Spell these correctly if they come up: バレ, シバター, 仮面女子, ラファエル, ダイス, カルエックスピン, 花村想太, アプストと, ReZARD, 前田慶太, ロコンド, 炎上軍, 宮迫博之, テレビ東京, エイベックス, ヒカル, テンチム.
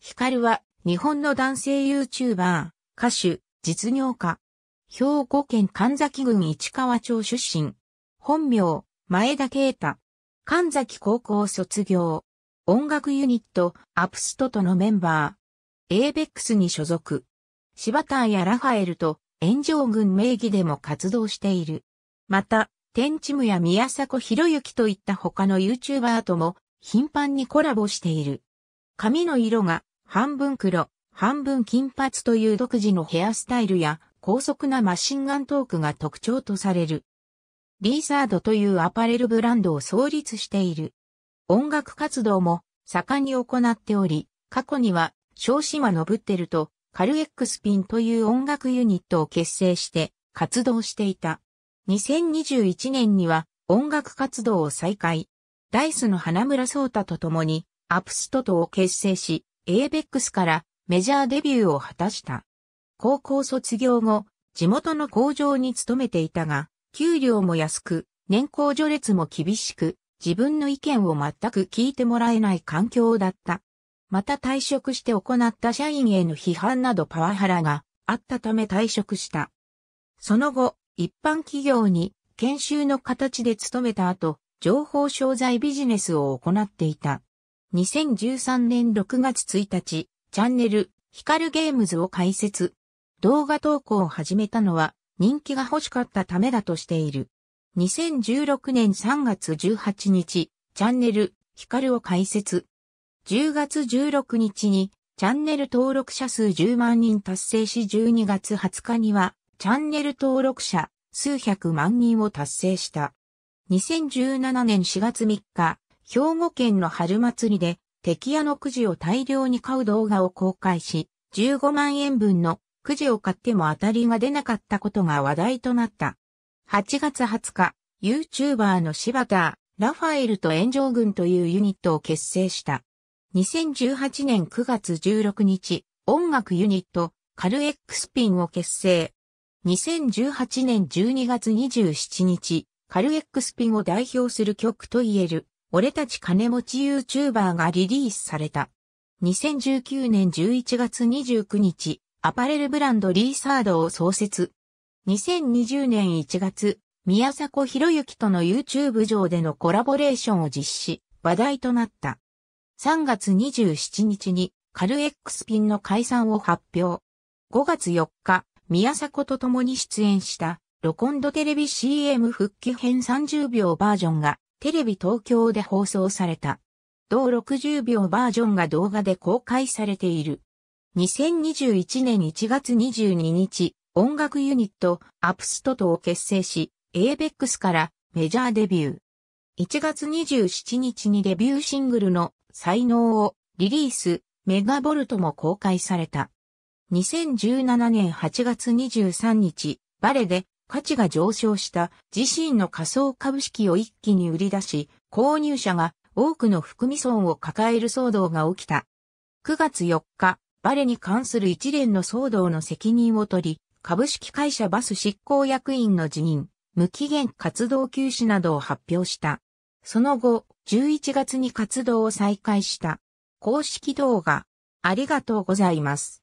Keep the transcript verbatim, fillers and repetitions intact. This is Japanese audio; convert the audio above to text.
ヒカルは日本の男性 YouTuber、歌手、実業家。兵庫県神崎郡市川町出身。本名、前田慶太。神崎高校卒業。音楽ユニット、アプストとのメンバー。エイベックスに所属。シバターやラファエルと炎上軍名義でも活動している。また、テンチムや宮迫博之といった他の YouTuber とも頻繁にコラボしている。髪の色が半分黒、半分金髪という独自のヘアスタイルや高速なマシンガントークが特徴とされる。ReZARDというアパレルブランドを創立している。音楽活動も盛んに行っており、過去には小島のブッテルとカルエックスピンという音楽ユニットを結成して活動していた。にせんにじゅういちねんには音楽活動を再開。ダイス の花村想太と共にアプストとを結成し、エイベックスからメジャーデビューを果たした。高校卒業後、地元の工場に勤めていたが、給料も安く、年功序列も厳しく、自分の意見を全く聞いてもらえない環境だった。また退職して行った社員への批判などパワハラがあったため退職した。その後、一般企業に研修の形で勤めた後、情報商材ビジネスを行っていた。にせんじゅうさんねんろくがつついたち、チャンネル、ヒカルゲームズを開設。動画投稿を始めたのは人気が欲しかったためだとしている。にせんじゅうろくねんさんがつじゅうはちにち、チャンネル、ヒカルを開設。じゅうがつじゅうろくにちにチャンネル登録者数じゅうまんにん達成しじゅうにがつはつかにはチャンネル登録者数百万人を達成した。にせんじゅうななねんしがつみっか、兵庫県の春祭りで敵屋のくじを大量に買う動画を公開し、じゅうごまんえん分のくじを買っても当たりが出なかったことが話題となった。はちがつはつか、YouTuber のシバター、ラファエルと炎上軍というユニットを結成した。にせんじゅうはちねんくがつじゅうろくにち、音楽ユニット、カルエックスピンを結成。にせんじゅうはちねんじゅうにがつにじゅうしちにち、カルエックスピンを代表する曲といえる、俺たち金持ち YouTuber がリリースされた。にせんじゅうきゅうねんじゅういちがつにじゅうくにち、アパレルブランドReZARDを創設。にせんにじゅうねんいちがつ、宮迫博之との YouTube 上でのコラボレーションを実施、話題となった。さんがつにじゅうしちにちにカルエックスピンの解散を発表。ごがつよっか、宮迫と共に出演した。ロコンドテレビ シーエム 復帰編さんじゅうびょうバージョンがテレビ東京で放送された。同ろくじゅうびょうバージョンが動画で公開されている。にせんにじゅういちねんいちがつにじゅうににち、音楽ユニットアプストとを結成し、エイベックスからメジャーデビュー。いちがつにじゅうしちにちにデビューシングルの才能をリリース、メガボルトも公開された。にせんじゅうななねんはちがつにじゅうさんにち、バレで、価値が上昇した自身の仮想株式を一気に売り出し、購入者が多くの含み損を抱える騒動が起きた。くがつよっか、バレに関する一連の騒動の責任を取り、株式会社バス執行役員の辞任、無期限活動休止などを発表した。その後、じゅういちがつに活動を再開した。公式動画、ありがとうございます。